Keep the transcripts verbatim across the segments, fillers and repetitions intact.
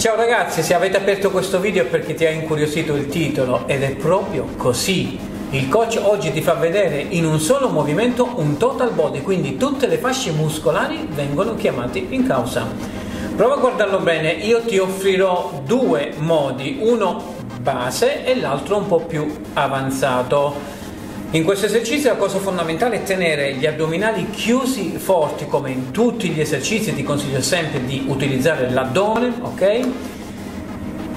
Ciao ragazzi, se avete aperto questo video è perché ti ha incuriosito il titolo, ed è proprio così. Il coach oggi ti fa vedere in un solo movimento un total body, quindi tutte le fasce muscolari vengono chiamate in causa. Prova a guardarlo bene, io ti offrirò due modi, uno base e l'altro un po' più avanzato. In questo esercizio la cosa fondamentale è tenere gli addominali chiusi forti. Come in tutti gli esercizi ti consiglio sempre di utilizzare l'addome, ok?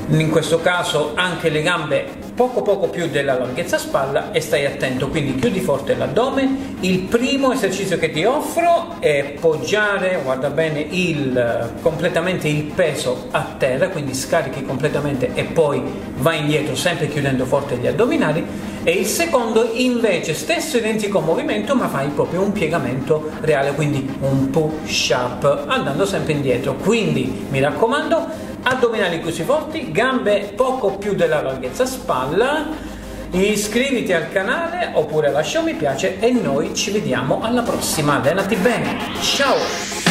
In questo caso anche le gambe poco poco più della larghezza spalla, e stai attento, quindi chiudi forte l'addome. Il primo esercizio che ti offro è poggiare, guarda bene, il, completamente il peso a terra, quindi scarichi completamente e poi vai indietro sempre chiudendo forte gli addominali. E il secondo invece stesso identico movimento, ma fai proprio un piegamento reale, quindi un push up andando sempre indietro. Quindi mi raccomando, addominali chiusi forti, gambe poco più della larghezza spalla. Iscriviti al canale oppure lascia un mi piace e noi ci vediamo alla prossima. Allenati bene, ciao!